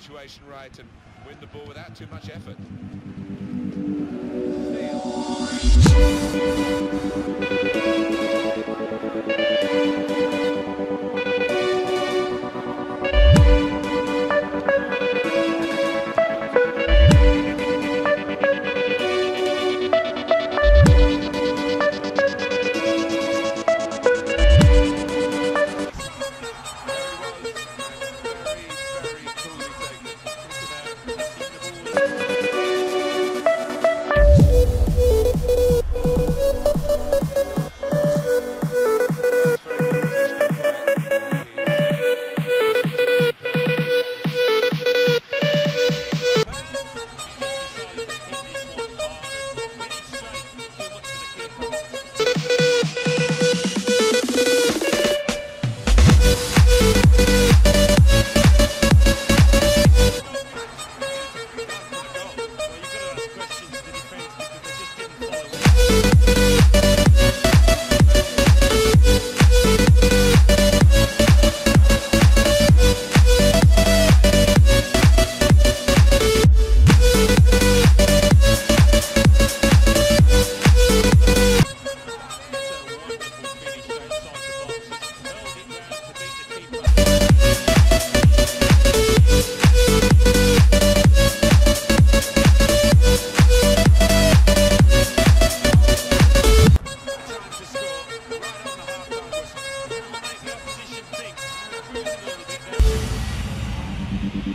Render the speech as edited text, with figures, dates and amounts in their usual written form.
situation right and win the ball without too much effort.